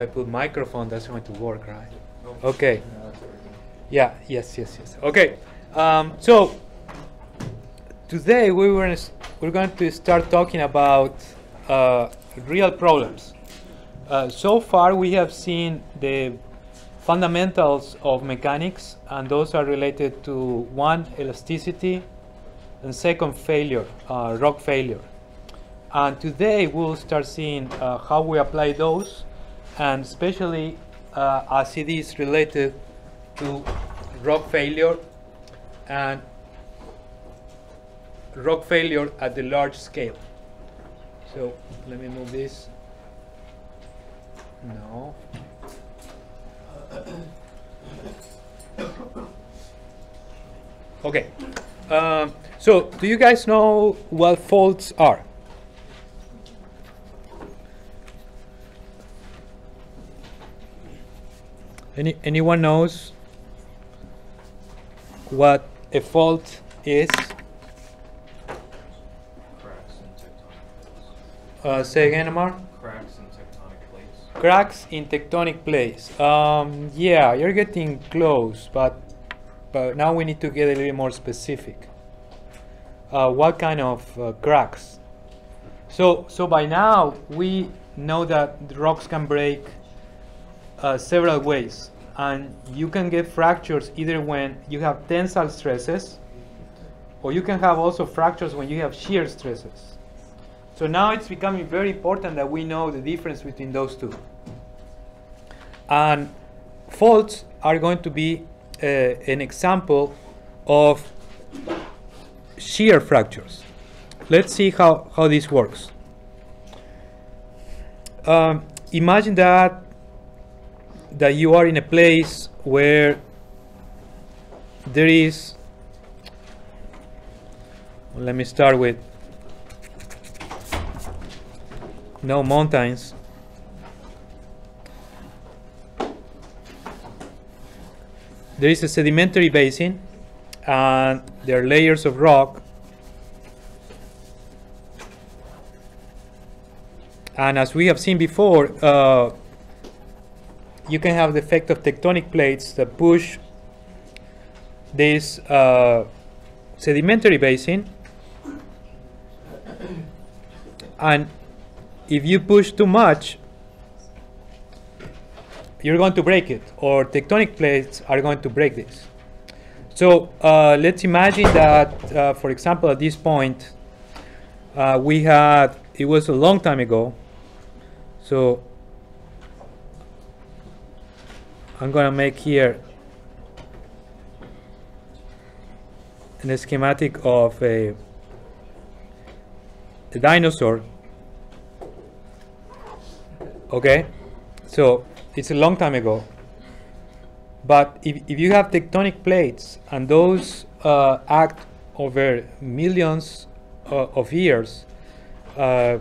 I put microphone, that's going to work, right? Okay. Yeah, yes. Okay. So today we're going to start talking about real problems. So far we have seen the fundamentals of mechanics, and those are related to one, elasticity, and second, failure, rock failure. And today we'll start seeing how we apply those, and especially as it is related to rock failure and rock failure at the large scale. So let me move this. No. Okay. So do you guys know what faults are? Anyone knows what a fault is? Cracks in tectonic plates. Say again, Amar? Cracks in tectonic plates. Cracks in tectonic plates. Yeah, you're getting close, but now we need to get a little more specific. What kind of cracks? So by now we know that the rocks can break several ways, and you can get fractures either when you have tensile stresses, or you can have also fractures when you have shear stresses. So now it's becoming very important that we know the difference between those two. And faults are going to be an example of shear fractures. Let's see how this works. Imagine that you are in a place where there is, let me start with no mountains. There is a sedimentary basin, and there are layers of rock, and as we have seen before, you can have the effect of tectonic plates that push this sedimentary basin, and if you push too much, you're going to break it, or tectonic plates are going to break this. So let's imagine that, for example, at this point, it was a long time ago, so I'm going to make here an schematic of a dinosaur. Okay, so it's a long time ago. But if you have tectonic plates, and those act over millions of years, this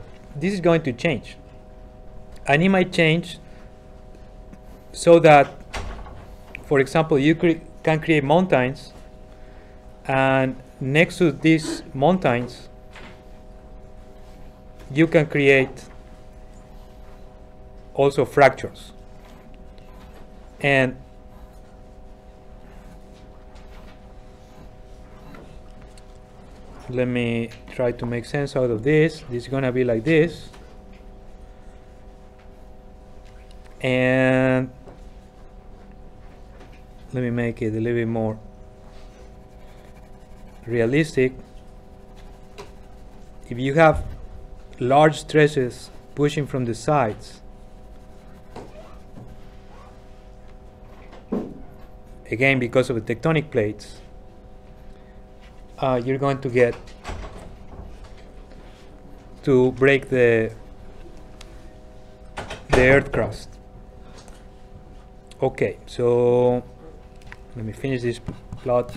is going to change. And it might change so that, for example, you can create mountains, and next to these mountains, you can create also fractures. And let me try to make sense out of this. This is going to be like this. And let me make it a little bit more realistic. If you have large stresses pushing from the sides, again because of the tectonic plates, you're going to get to break the earth crust. Okay, so let me finish this plot,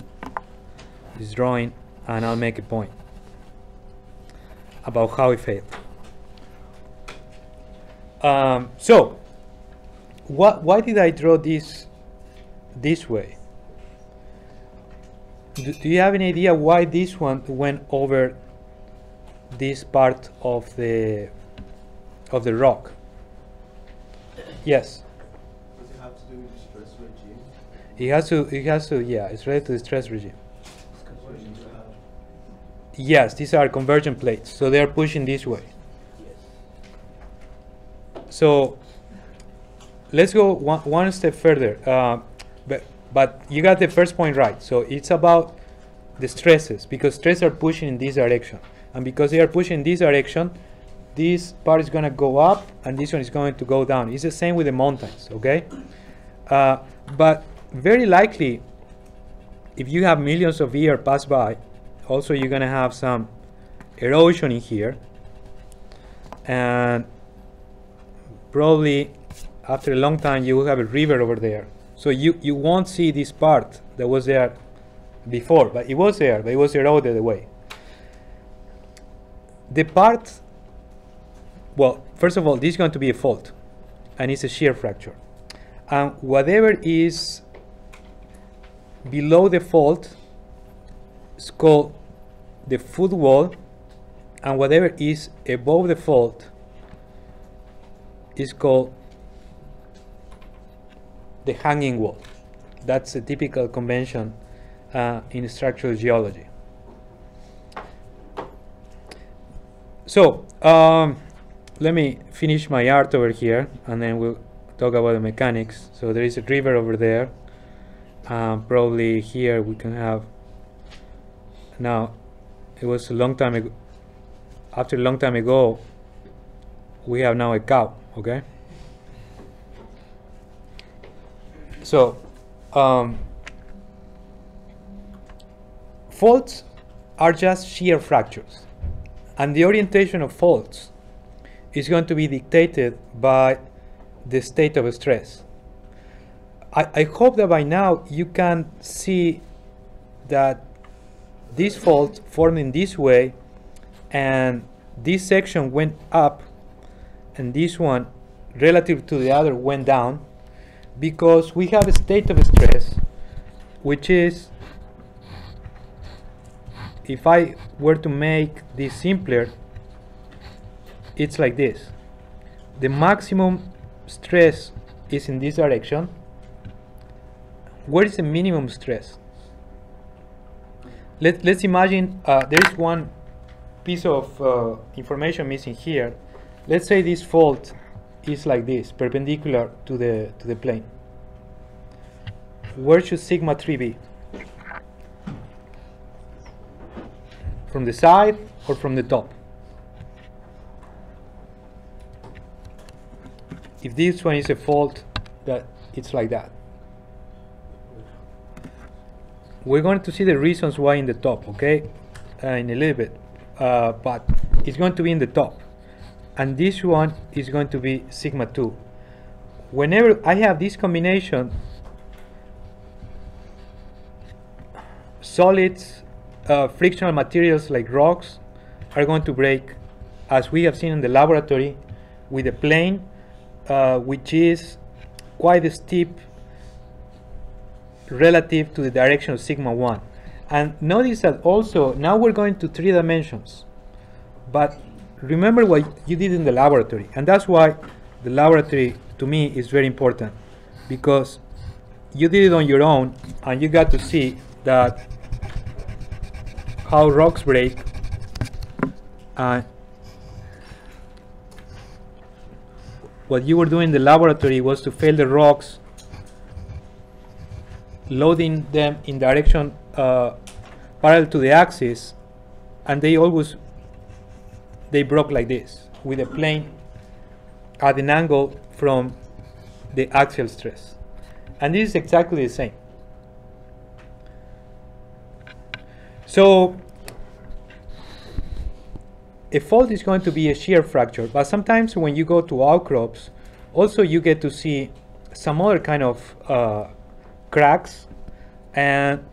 this drawing, and I'll make a point about how it failed. So, why did I draw this way? Do you have any idea why this one went over this part of the rock? Yes. Does it have to do with the stress regime? It has to, yeah, it's related to the stress regime. Yes, these are convergent plates, so they are pushing this way. Yes. So let's go one step further, but you got the first point right. So it's about the stresses, because stresses are pushing in this direction, and because they are pushing in this direction, this part is going to go up and this one is going to go down. It's the same with the mountains, okay? But very likely, if you have millions of years pass by, also you're going to have some erosion in here, and probably after a long time you will have a river over there. So you won't see this part that was there before, but it was there, but it was eroded away. The part, well, first of all, this is going to be a fault, and it's a shear fracture. And whatever is below the fault is called the foot wall, and whatever is above the fault is called the hanging wall. That's a typical convention in structural geology. So let me finish my art over here, and then we'll talk about the mechanics. So there is a river over there. Probably here we can have, now it was a long time ago, after a long time ago we have now a cow, okay? So faults are just shear fractures, and the orientation of faults is going to be dictated by the state of stress. I hope that by now you can see that this fault formed in this way, and this section went up and this one relative to the other went down, because we have a state of stress which is, if I were to make this simpler, it's like this. The maximum stress is in this direction. Where is the minimum stress? Let's imagine there is one piece of information missing here. Let's say this fault is like this, perpendicular to the plane. Where should sigma 3 be? From the side or from the top? If this one is a fault, that it's like that. We're going to see the reasons why in the top, okay, in a little bit, but it's going to be in the top, and this one is going to be sigma 2. Whenever I have this combination, solids, frictional materials like rocks are going to break, as we have seen in the laboratory, with a plane which is quite steep relative to the direction of sigma 1. And notice that also now we're going to 3 dimensions, but remember what you did in the laboratory, and that's why the laboratory to me is very important, because you did it on your own and you got to see that how rocks break, what you were doing in the laboratory was to fail the rocks, loading them in direction parallel to the axis, and they broke like this, with a plane at an angle from the axial stress. And this is exactly the same. So a fault is going to be a shear fracture, but sometimes when you go to outcrops, also you get to see some other kind of cracks, and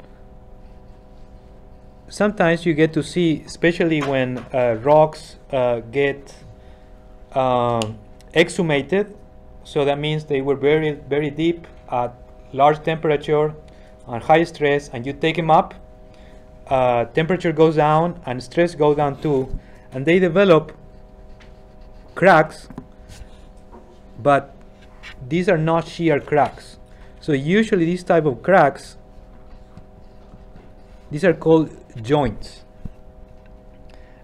sometimes you get to see, especially when rocks get exhumated, so that means they were buried very deep at large temperature and high stress, and you take them up, temperature goes down and stress goes down too, and they develop cracks, but these are not shear cracks. So usually these type of cracks, these are called joints.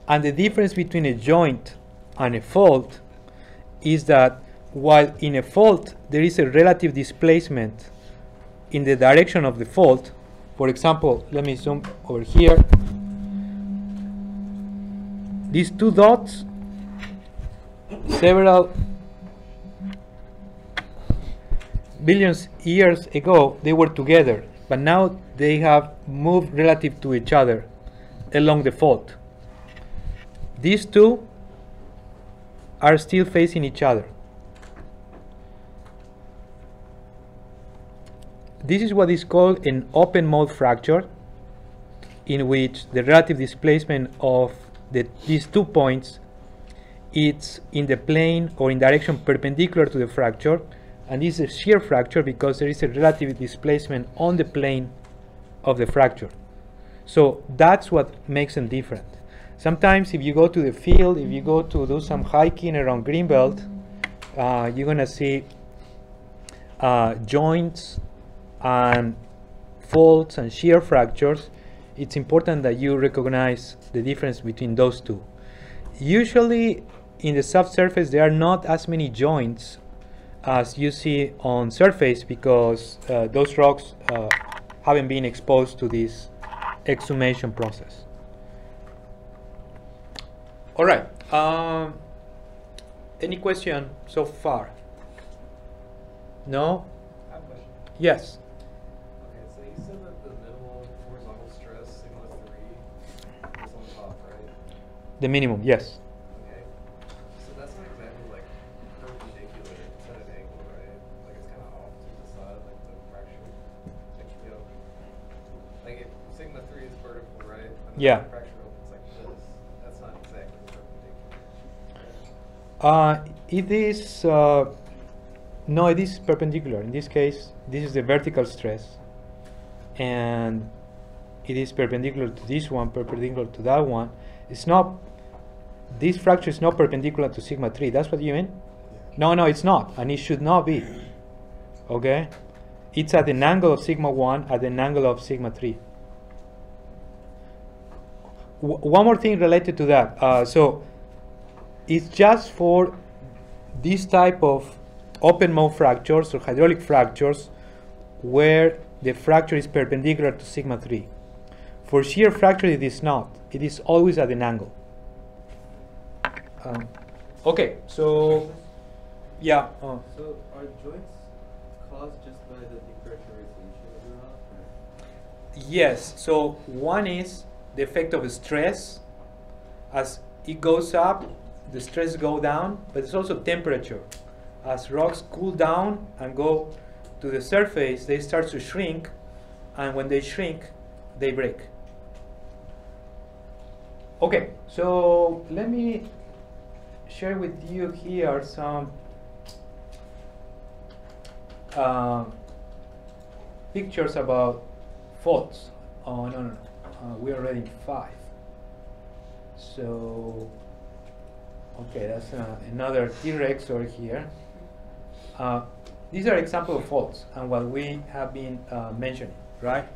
And the difference between a joint and a fault is that while in a fault there is a relative displacement in the direction of the fault. For example, let me zoom over here. These two dots, several billions years ago, they were together, but now they have moved relative to each other along the fault. These two are still facing each other. This is what is called an open mode fracture, in which the relative displacement of these 2 points is in the plane or in direction perpendicular to the fracture, and this is a shear fracture because there is a relative displacement on the plane of the fracture. So that's what makes them different. Sometimes if you go to the field, if you go to do some hiking around Greenbelt, you're going to see joints and faults and shear fractures. It's important that you recognize the difference between those two. Usually in the subsurface there are not as many joints as you see on surface because those rocks haven't been exposed to this exhumation process. All right, any question so far? No? I have a question. Yes. Okay, so you said that the minimal horizontal stress, sigma 3, is on top, right? The minimum, yes. Okay, so that's not exactly like perpendicular, it's at an angle, right? Like it's kind of off to the side, like the fracture. Like, you know, like if sigma 3 is vertical, right? Yeah. It is, no, it is perpendicular. In this case, this is the vertical stress, and it is perpendicular to this one, perpendicular to that one. It's not, this fracture is not perpendicular to sigma 3, that's what you mean? Yeah. No, no, it's not, and it should not be, okay? It's at an angle of sigma 1, at an angle of sigma 3. One more thing related to that, so, it's just for this type of open mode fractures or hydraulic fractures where the fracture is perpendicular to sigma 3. For shear fracture it is not. It is always at an angle. Okay, so yeah. So are joints caused just by the depressurization of the rock? Yes, so one is the effect of stress. As it goes up, the stress go down, but it's also temperature. As rocks cool down and go to the surface, they start to shrink, and when they shrink, they break. Okay, so let me share with you here some pictures about faults. Oh, no, no, no. We're already in 5. So, okay, that's another T-Rex over here. These are examples of faults and what we have been mentioning, right?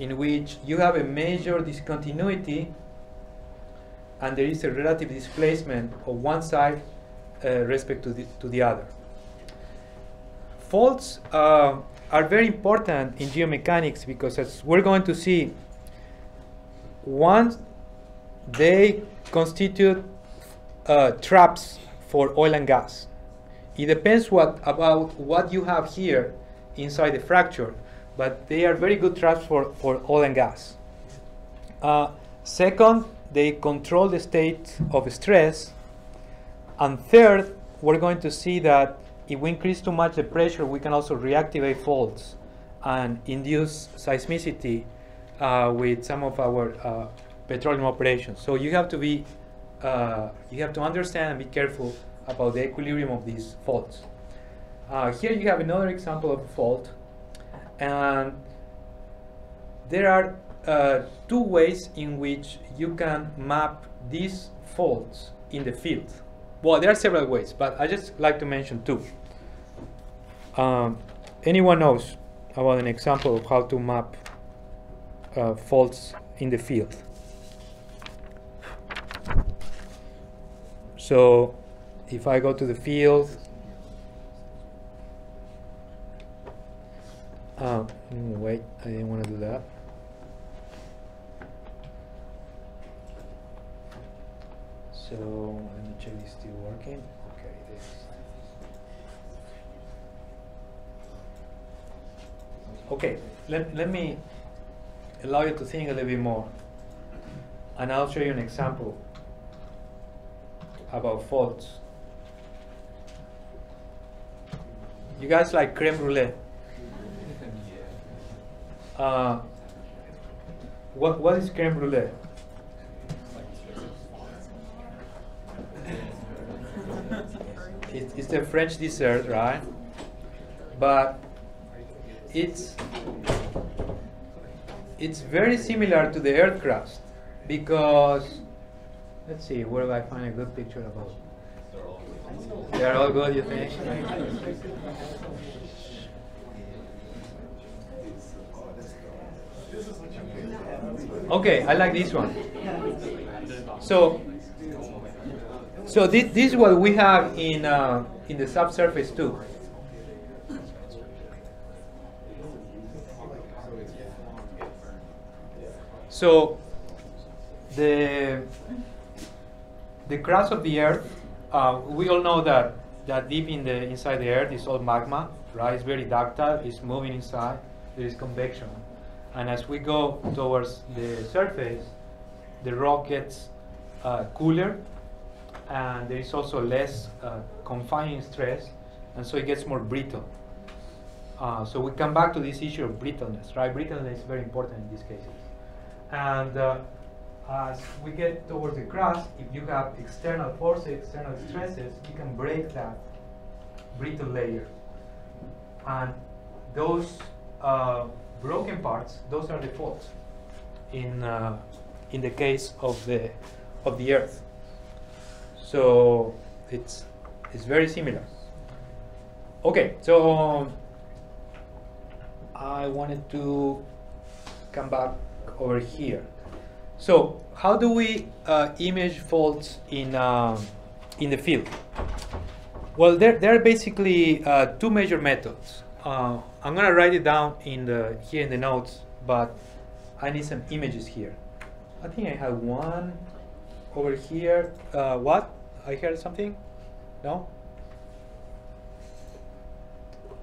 In which you have a major discontinuity and there is a relative displacement of one side respect to the other. Faults are very important in geomechanics because, as we're going to see, once they constitute traps for oil and gas. It depends about what you have here inside the fracture, but they are very good traps for oil and gas. Second, they control the state of stress. And third, we're going to see that if we increase too much the pressure, we can also reactivate faults and induce seismicity with some of our petroleum operations. So you have to be understand and be careful about the equilibrium of these faults. Here you have another example of a fault, and there are 2 ways in which you can map these faults in the field. Well, there are several ways, but I just like to mention 2. Anyone knows about an example of how to map faults in the field? So if I go to the field, wait, I didn't want to do that. So let me check this is still working. Okay, this. Okay, let me allow you to think a little bit more, and I'll show you an example about faults. You guys like creme brulee? What is creme brulee? It's the French dessert, right? But it's very similar to the earth crust, because let's see, where do I find a good picture about? They're all good, you think? Okay, I like this one. So this is what we have in the subsurface too. So the crust of the earth, we all know that deep inside the earth is all magma, right? It's very ductile, it's moving inside, there is convection. And as we go towards the surface, the rock gets cooler, and there is also less confining stress, and so it gets more brittle. So we come back to this issue of brittleness, right? Brittleness is very important in these cases. And as we get towards the crust, if you have external forces, external stresses, you can break that brittle layer. And those broken parts, those are the faults in the case of the Earth. So it's very similar. Okay, so I wanted to come back over here. So how do we image faults in the field? Well, there are basically two major methods. I'm gonna write it down here in the notes, but I need some images here. I think I have one over here. What? I heard something? No?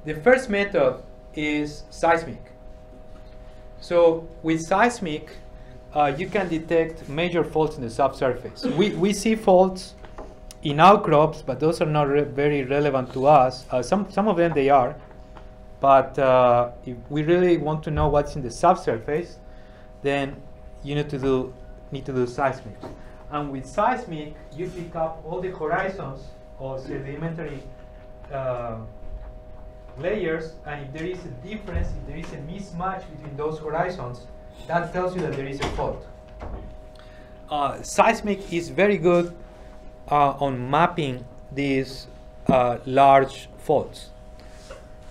The first method is seismic. So with seismic, you can detect major faults in the subsurface. We see faults in outcrops, but those are not very relevant to us. Some of them they are, but if we really want to know what's in the subsurface, then you need to do seismic. And with seismic, you pick up all the horizons of sedimentary layers, and if there is a difference, if there is a mismatch between those horizons, that tells you that there is a fault. Seismic is very good on mapping these large faults.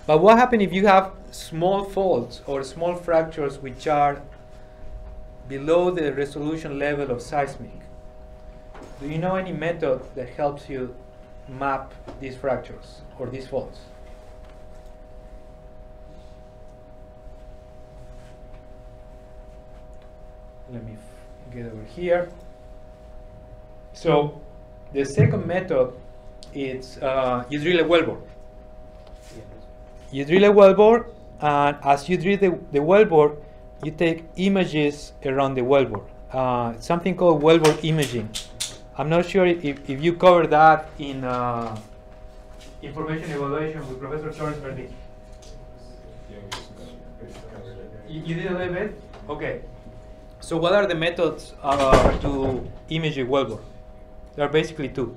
But what happens if you have small faults or small fractures which are below the resolution level of seismic? Do you know any method that helps you map these fractures or these faults? Let me get over here. So the second method is you drill a wellbore. You drill a wellbore, and as you drill the wellbore, you take images around the wellbore. Something called wellbore imaging. I'm not sure if you covered that in information evaluation with Professor Charles Verdi. You did a little bit? Okay. So what are the methods to image a wellbore? There are basically two.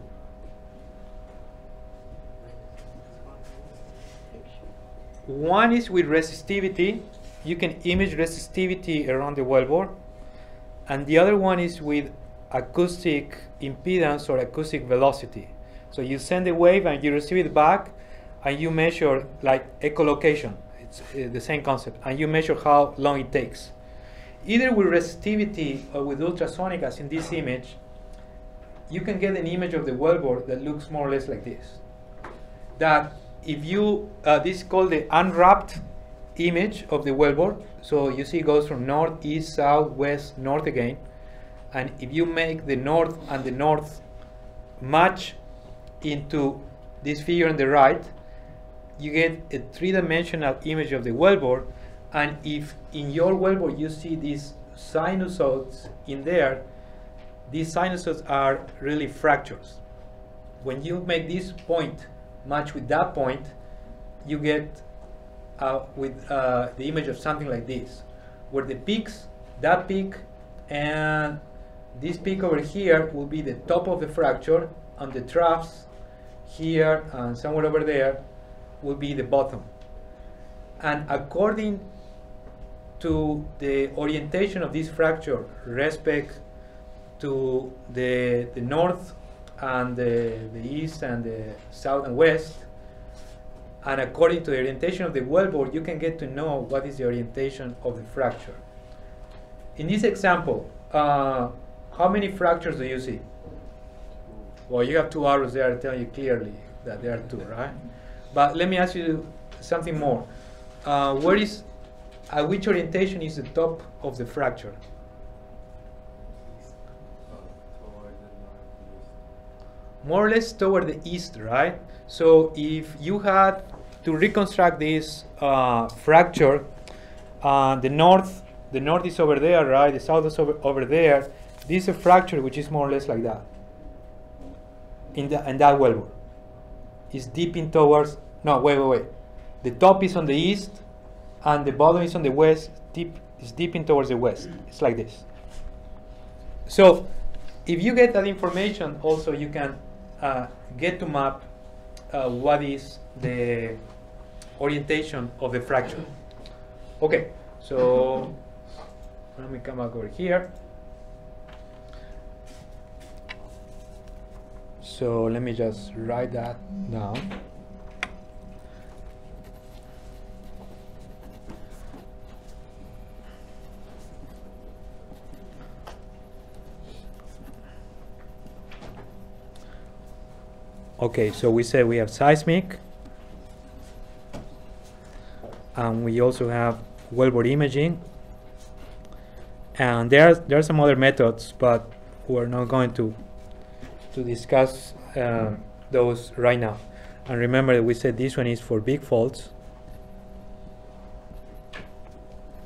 One is with resistivity. You can image resistivity around the wellbore. And the other one is with acoustic impedance or acoustic velocity. So you send a wave and you receive it back, and you measure like echolocation, it's the same concept, and you measure how long it takes. Either with resistivity or with ultrasonic, as in this image, you can get an image of the wellbore that looks more or less like this. That if you, this is called the unwrapped image of the wellbore. So you see it goes from north, east, south, west, north again. And if you make the north and the north match into this figure on the right, you get a three-dimensional image of the wellbore. And if in your wellbore you see these sinusoids in there, these sinusoids are really fractures. When you make this point match with that point, you get the image of something like this, where the peaks, that peak and this peak over here will be the top of the fracture, and the troughs here and somewhere over there will be the bottom. And according to the orientation of this fracture respect to the north and the east and the south and west, and according to the orientation of the wellbore, you can get to know what is the orientation of the fracture. In this example, how many fractures do you see? Well, you have two arrows there telling you clearly that there are two, right? But let me ask you something more. Where is, at which orientation is the top of the fracture? More or less toward the east, right? So if you had to reconstruct this fracture, the north is over there, right? The south is over there. This is a fracture which is more or less like that. In that wellbore, it's dipping towards. No, wait. The top is on the east, and the bottom is on the west. It's dipping towards the west. It's like this. So, if you get that information, also you can get to map what is the orientation of the fracture. Okay, so let me come back over here. So let me just write that down. Okay, so we said we have seismic, and we also have wellbore imaging, and there are some other methods, but we're not going to discuss those right now. And remember that we said this one is for big faults,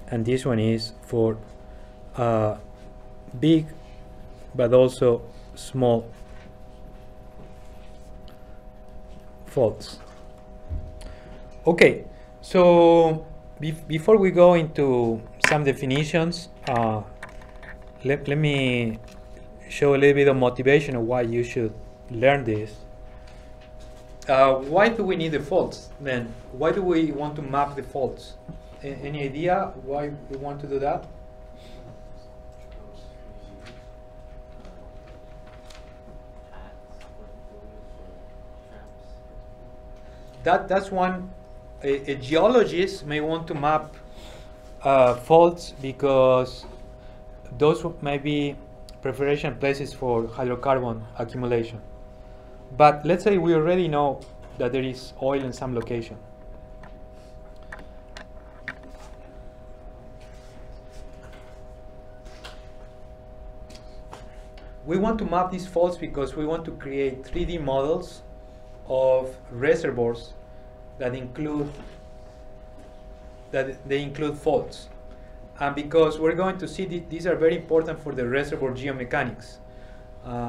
and this one is for big, but also small faults. Okay, so before we go into some definitions, let me show a little bit of motivation of why you should learn this. Why do we need the faults then? Why do we want to map the faults? Any idea why we want to do that? That's one. A geologist may want to map faults because those may be preferential places for hydrocarbon accumulation. But let's say we already know that there is oil in some location. We want to map these faults because we want to create 3D models of reservoirs that include faults, and because we're going to see these are very important for the reservoir geomechanics.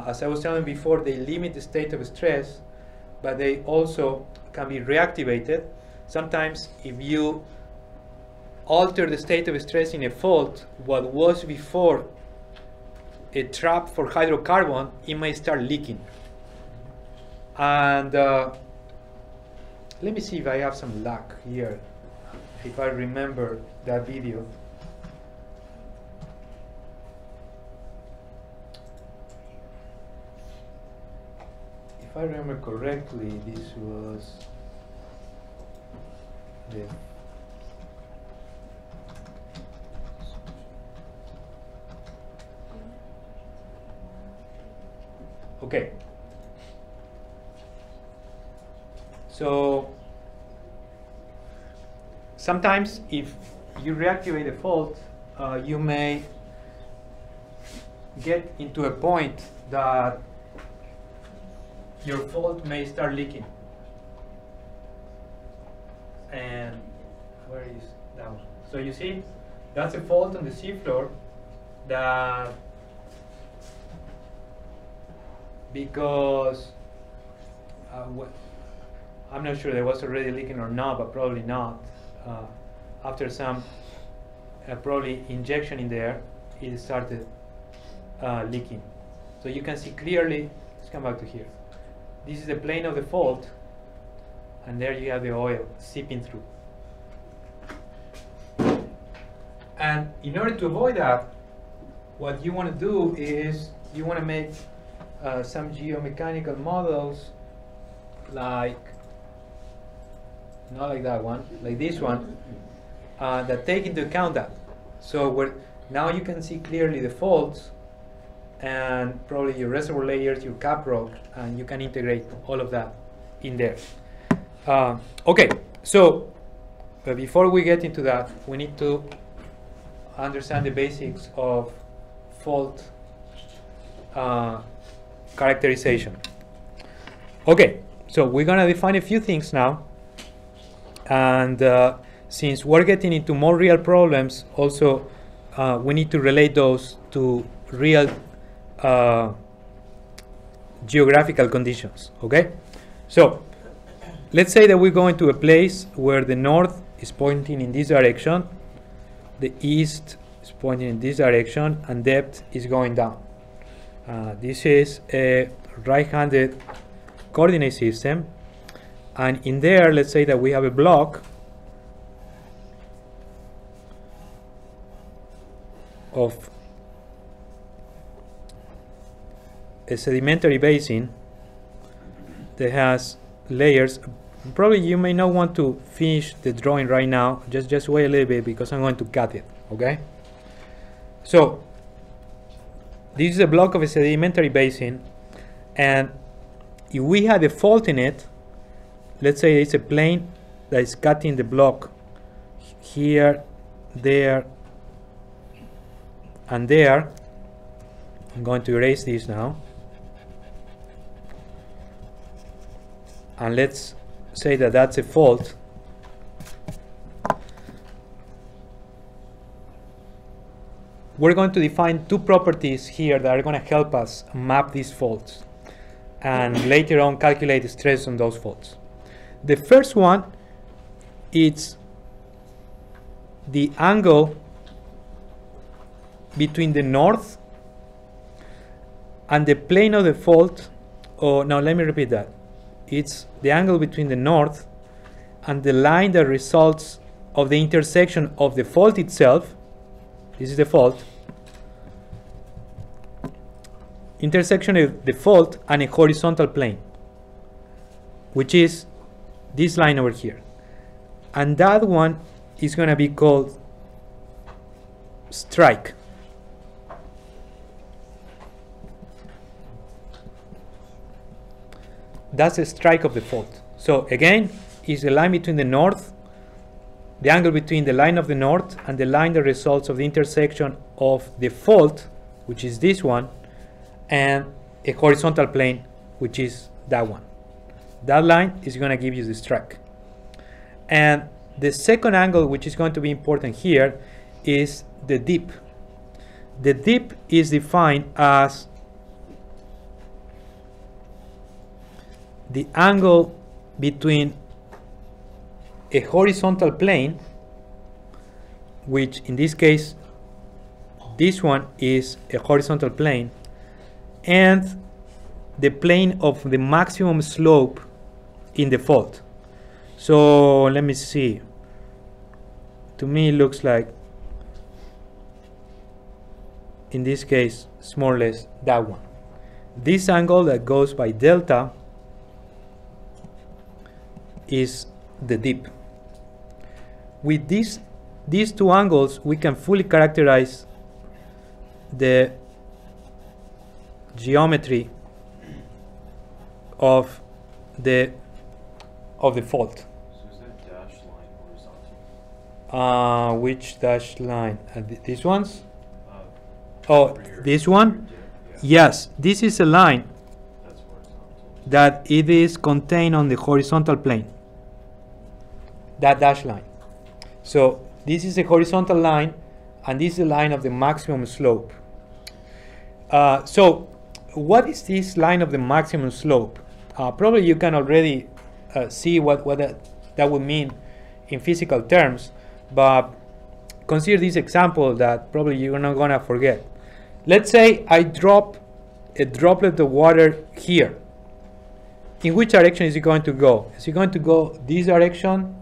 As I was telling before, they limit the state of stress, but they also can be reactivated. Sometimes, if you alter the state of stress in a fault, what was before a trap for hydrocarbon, it may start leaking. And let me see if I have some luck here, if I remember that video. If I remember correctly, this was ji okay so sometimes if you reactivate a fault you may get into a point that your fault may start leaking. And where is that one? So you see, that's a fault on the seafloor that because I'm not sure there was already leaking or not, but probably not. After some probably injection in there, it started leaking. So you can see clearly. Let's come back to here. This is the plane of the fault. And there you have the oil seeping through. And in order to avoid that, what you want to do is you want to make some geomechanical models like, not like that one, like this one, that take into account that. So now you can see clearly the faults and probably your reservoir layers, your cap rock, and you can integrate all of that in there. Okay, so before we get into that, we need to understand the basics of fault characterization. Okay, so we're going to define a few things now, and since we're getting into more real problems, also we need to relate those to real geographical conditions. Okay, so let's say that we're going to a place where the north is pointing in this direction, the east is pointing in this direction, and depth is going down. This is a right-handed coordinate system, and in there, let's say that we have a block of a sedimentary basin that has layers. Probably you may not want to finish the drawing right now, just wait a little bit because I'm going to cut it. Okay, so this is a block of a sedimentary basin, and if we had a fault in it, let's say it's a plane that is cutting the block here, there, and there. I'm going to erase this now, and let's say that that's a fault. We're going to define two properties here that are going to help us map these faults and later on calculate the stress on those faults. The first one is the angle between the north and the plane of the fault. Oh, now let me repeat that. It's the angle between the north and the line that results of the intersection of the fault itself. This is the fault. Intersection of the fault and a horizontal plane, which is this line over here. And that one is going to be called strike. That's a strike of the fault. So again, is the line between the north, the angle between the line of the north and the line that results of the intersection of the fault, which is this one, and a horizontal plane, which is that one. That line is going to give you the strike. And the second angle, which is going to be important here, is the dip. The dip is defined as the angle between a horizontal plane, which in this case, this one is a horizontal plane, and the plane of the maximum slope in the fault. So let me see. To me, it looks like, in this case, it's more or less that one. This angle that goes by delta is the dip. with these two angles, we can fully characterize the geometry of the fault. So is that dashed line horizontal? Which dashed line? These ones? Oh, this one? Yeah. Yes, this is a line that it is contained on the horizontal plane. That dashed line. So this is a horizontal line, and this is the line of the maximum slope. So what is this line of the maximum slope? Probably you can already see what that would mean in physical terms, but consider this example that probably you're not gonna forget. Let's say I drop a droplet of water here. In which direction is it going to go? Is it going to go this direction?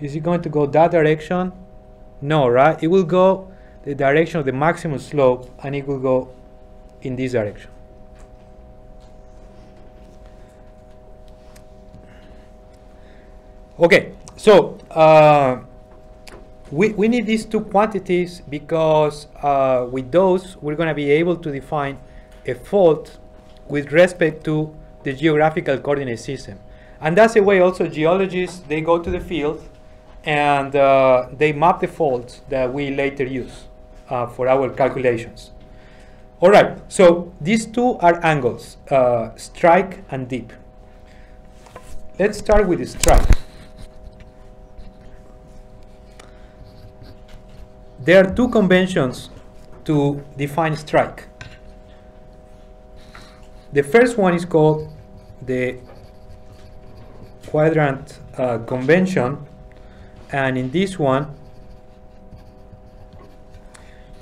Is it going to go that direction? No, right? It will go the direction of the maximum slope, and it will go in this direction. Okay, so we need these two quantities because with those we're going to be able to define a fault with respect to the geographical coordinate system. And that's the way also geologists, they go to the field and they map the faults that we later use for our calculations. All right, so these two are angles, strike and dip. Let's start with the strike. There are two conventions to define strike. The first one is called the quadrant convention, and in this one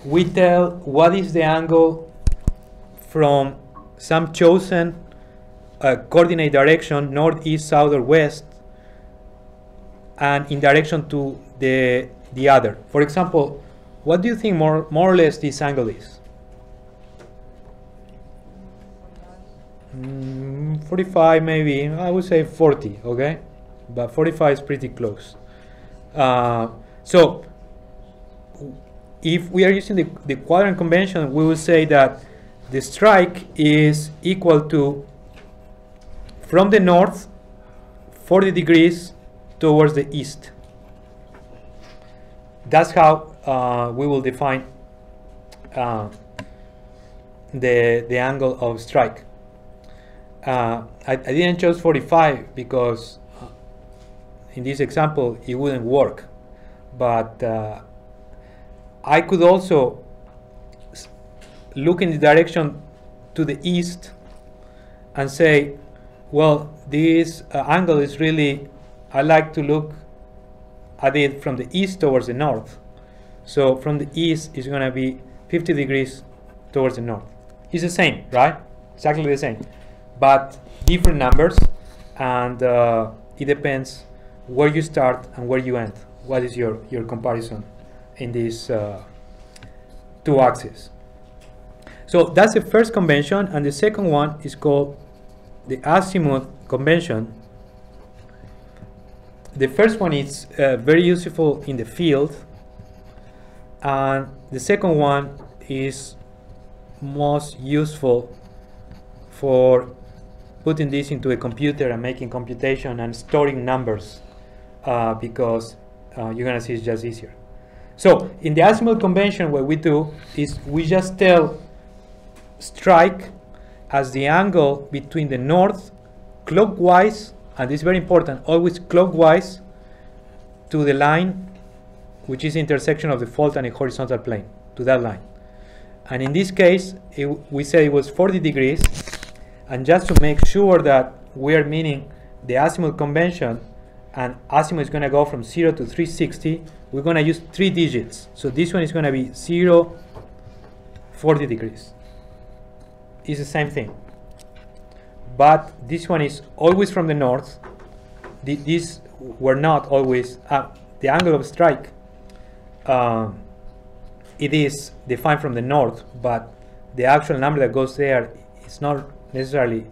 we tell what is the angle from some chosen coordinate direction, north, east, south, or west, and in direction to the other. For example, what do you think more or less this angle is? 45, maybe. I would say 40, okay? But 45 is pretty close. So if we are using the quadrant convention, we will say that the strike is equal to from the north 40 degrees towards the east. That's how we will define the angle of strike. I didn't choose 45 because in this example it wouldn't work, but I could also look in the direction to the east and say, well, this angle is really, I like to look at it from the east towards the north. So from the east is going to be 50 degrees towards the north. It's the same, right? Exactly the same, but different numbers, and it depends where you start and where you end. What is your comparison in these two axes? So that's the first convention, and the second one is called the azimuth convention. The first one is very useful in the field, and the second one is most useful for putting this into a computer and making computation and storing numbers, because you're gonna see it's just easier. So in the azimuth convention, what we do is we just tell strike as the angle between the north clockwise, and this is very important, always clockwise to the line which is the intersection of the fault and the horizontal plane, to that line. And in this case, we say it was 40 degrees. And just to make sure that we are meaning the azimuth convention, and azimuth is going to go from 0 to 360, we're going to use 3 digits. So this one is going to be 0, 40 degrees. It's the same thing. But this one is always from the north. These were not always. The angle of strike, it is defined from the north, but the actual number that goes there is not necessarily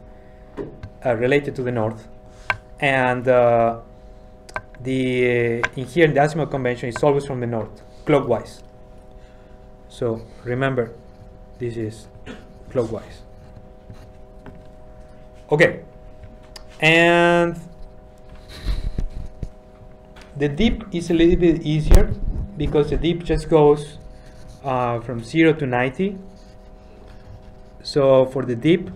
related to the north, and in here in the azimuth convention, it's always from the north, clockwise. So remember, this is clockwise. Okay, and the dip is a little bit easier because the dip just goes from 0 to 90. So for the dip,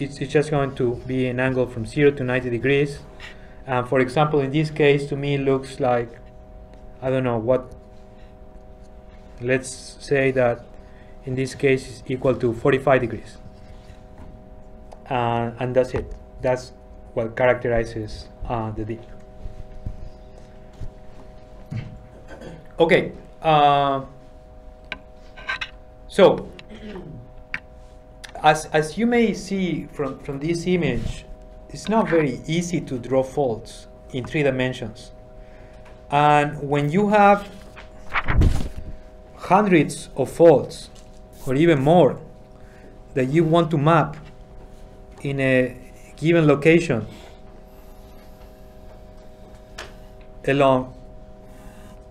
it's just going to be an angle from 0 to 90 degrees. For example, in this case, to me, it looks like, I don't know what, let's say that in this case is equal to 45 degrees. And that's it. That's what characterizes the dip. Okay. So, as you may see from this image, it's not very easy to draw faults in 3 dimensions. And when you have hundreds of faults, or even more, that you want to map in a given location along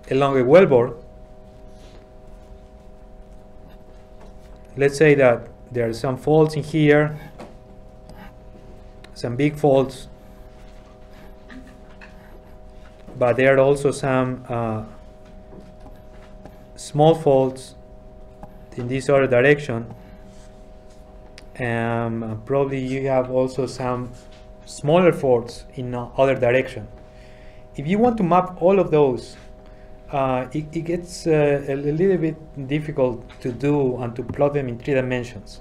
a wellbore, let's say that there are some faults in here, some big faults, but there are also some small faults in this other direction. Probably you have also some smaller faults in other direction. If you want to map all of those, it gets a little bit difficult to do and to plot them in 3 dimensions.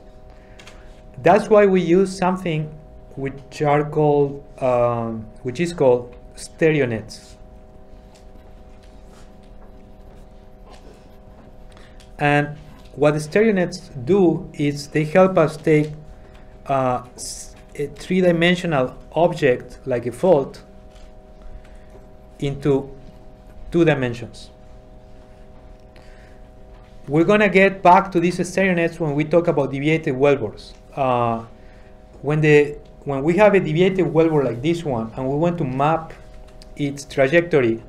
That's why we use something which is called stereo nets. And what the stereo nets do is they help us take a 3-dimensional object like a fault into 2 dimensions. We're gonna get back to these stereo nets when we talk about deviated wellbores. When we have a deviated wellbore like this one and we want to map its trajectory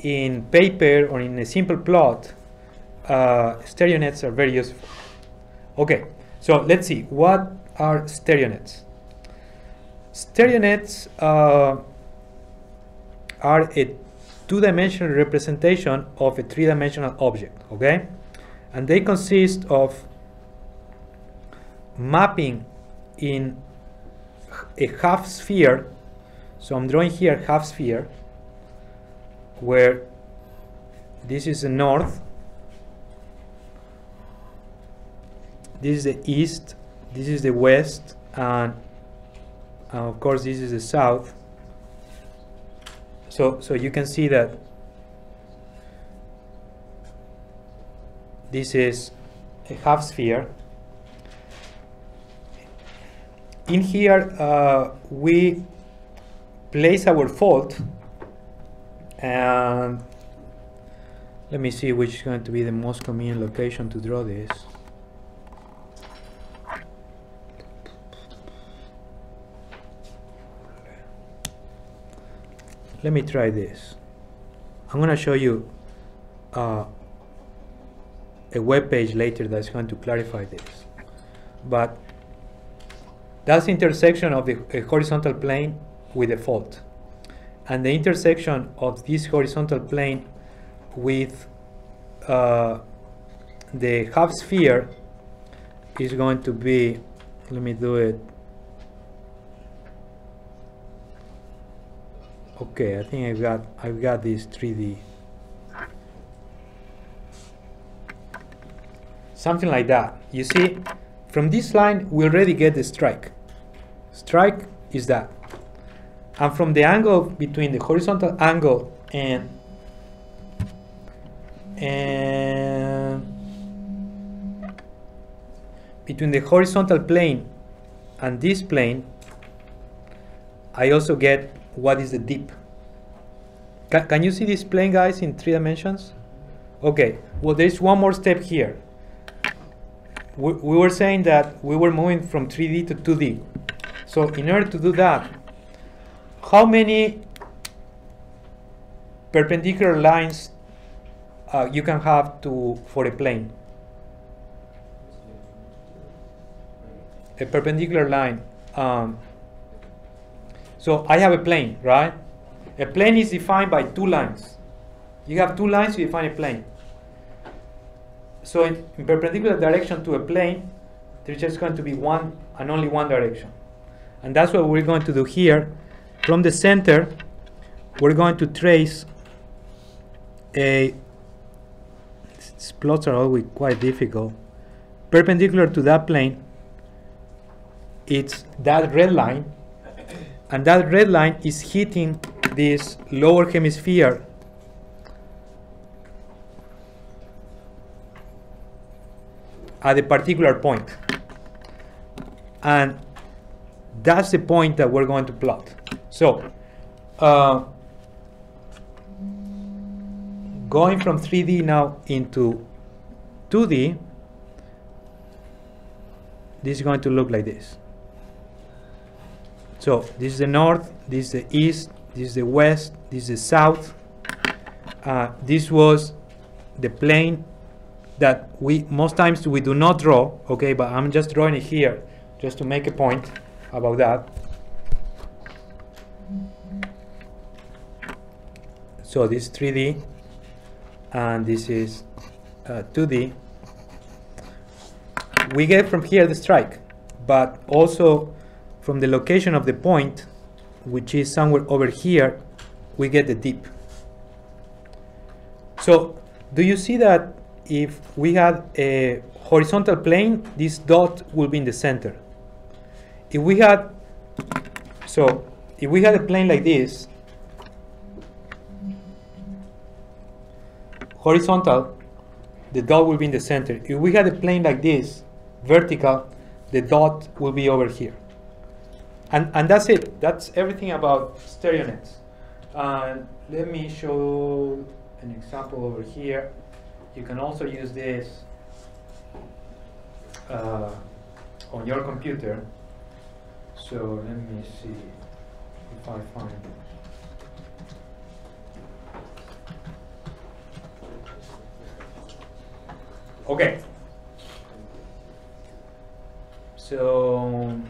in paper or in a simple plot, stereo nets are very useful. Okay, so let's see, what are stereo nets? Stereo nets are a 2-dimensional representation of a 3-dimensional object, okay? And they consist of mapping in a half sphere. So I'm drawing here half sphere, where this is the north, this is the east, this is the west, and of course this is the south. So you can see that this is a half sphere. In here we place our fault, and let me see which is going to be the most convenient location to draw this. Let me try this. I'm going to show you a web page later that's going to clarify this. But that's the intersection of the horizontal plane with the fault, and the intersection of this horizontal plane with the half sphere is going to be, let me do it. Okay, I think I've got this 3D, something like that. You see, from this line we already get the strike. Strike is that, and from the angle between the horizontal angle and between the horizontal plane and this plane, I also get what is the dip. Can you see this plane, guys, in 3 dimensions? Okay, well, there's one more step here. We were saying that we were moving from 3D to 2D. So in order to do that, how many perpendicular lines you can have to for a plane? A perpendicular line. So I have a plane, right? A plane is defined by two lines. You have two lines to define a plane. So in perpendicular direction to a plane, there's just going to be one and only one direction. And that's what we're going to do here. From the center, we're going to trace a, these plots are always quite difficult. Perpendicular to that plane, it's that red line, and that red line is hitting this lower hemisphere at a particular point, and that's the point that we're going to plot. So going from 3D now into 2D, this is going to look like this. So this is the north, this is the east, this is the west, this is the south. This was the plane that we most times we do not draw, okay, but I'm just drawing it here just to make a point about that. So this is 3D and this is 2D. We get from here the strike, but also from the location of the point, which is somewhere over here, we get the dip. So do you see that if we had a horizontal plane, this dot will be in the center. If we had, so if we had a plane like this, horizontal, the dot will be in the center. If we had a plane like this, vertical, the dot will be over here. And that's it. That's everything about stereo nets. Let me show an example over here. You can also use this on your computer. So let me see if I find it. Okay. So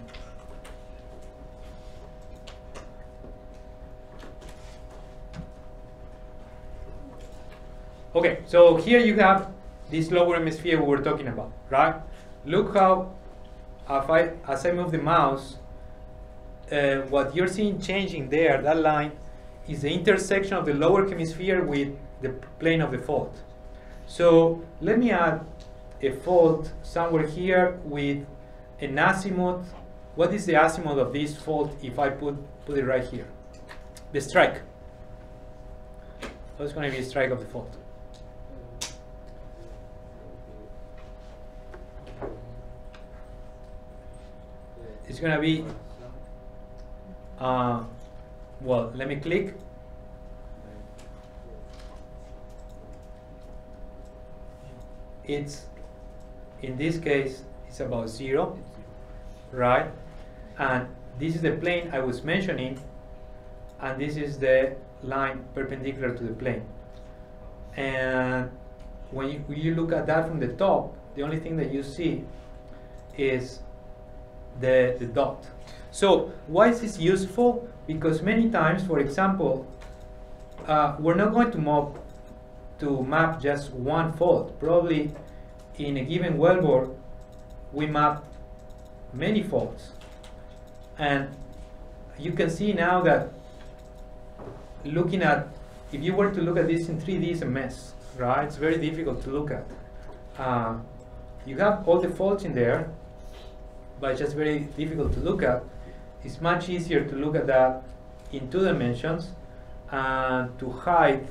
okay, so here you have this lower hemisphere we were talking about, right? Look how, as I move the mouse, what you're seeing changing there, that line, is the intersection of the lower hemisphere with the plane of the fault. So let me add a fault somewhere here with an azimuth. What is the azimuth of this fault if I put it right here? The strike. So it's going to be a strike of the fault. It's going to be, well, let me click. It's, in this case, it's about 0, right? And this is the plane I was mentioning, and this is the line perpendicular to the plane. And when you look at that from the top, the only thing that you see is the dot. So why is this useful? Because many times, for example, we're not going to map just one fault. Probably in a given wellbore, we map many faults. And you can see now that looking at, if you were to look at this in 3D, it's a mess, right? It's very difficult to look at. You have all the faults in there, but it's just very difficult to look at. It's much easier to look at that in two dimensions and to hide .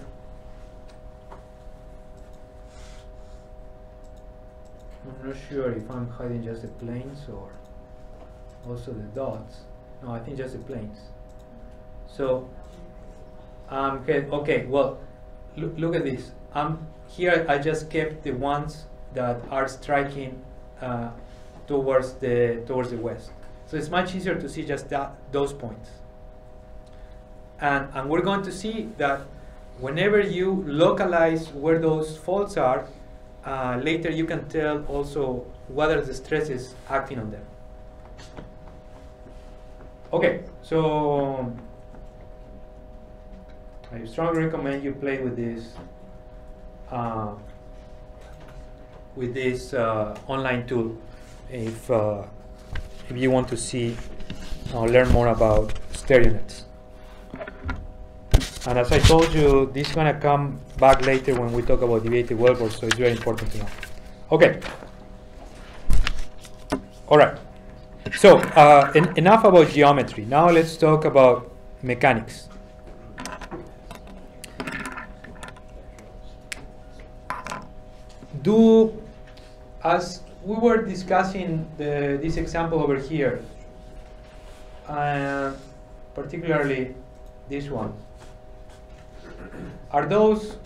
I'm not sure if I'm hiding just the planes or also the dots. No, I think just the planes. So, okay, well, look at this. Here I just kept the ones that are striking towards the west. So it's much easier to see just those points. And we're going to see that whenever you localize where those faults are, later you can tell also what are the stresses acting on them. Okay, so I strongly recommend you play with this online tool if you want to see or learn more about stereo nets. And as I told you, this is going to come back later when we talk about deviated wellbores, so it's very important to know. Okay. All right. So enough about geometry. Now let's talk about mechanics. As we were discussing this example over here, particularly this one, are those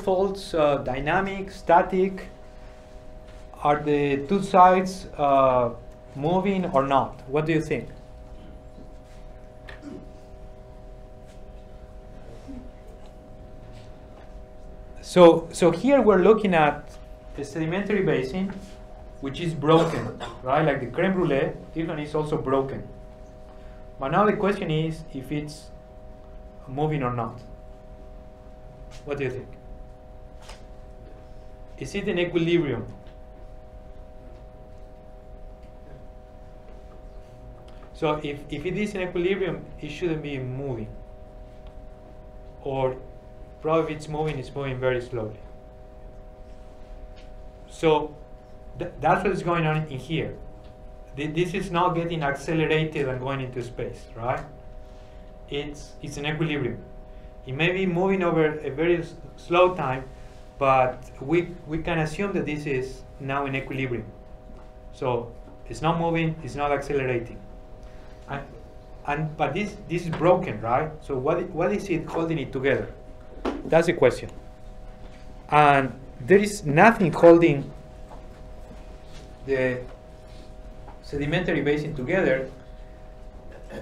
faults dynamic, static? Are the two sides moving or not? What do you think? So here we're looking at the sedimentary basin, which is broken, right? Like the creme brulee, this one is also broken. But now the question is if it's moving or not. What do you think? Is it in equilibrium? So if it is in equilibrium, it shouldn't be moving. Or probably if it's moving very slowly. So that's what's going on in here. This is not getting accelerated and going into space, right? It's an equilibrium. It may be moving over a very slow time, but we can assume that this is now in equilibrium. So it's not moving, it's not accelerating. But this is broken, right? So what is it holding it together? That's the question. And there is nothing holding the sedimentary basin together.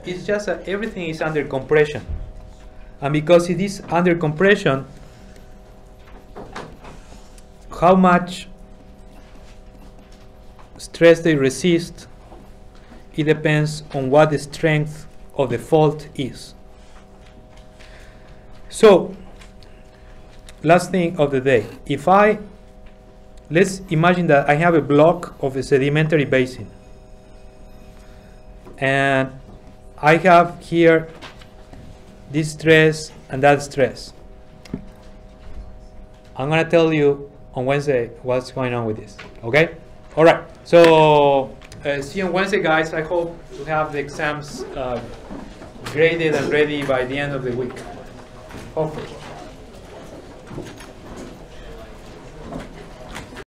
It's just that everything is under compression, and because it is under compression, how much stress they resist, it depends on what the strength of the fault is. So last thing of the day, let's imagine that I have a block of a sedimentary basin. And I have here this stress and that stress. I'm going to tell you on Wednesday what's going on with this. Okay? All right. So see you on Wednesday, guys. I hope to have the exams graded and ready by the end of the week. Hopefully.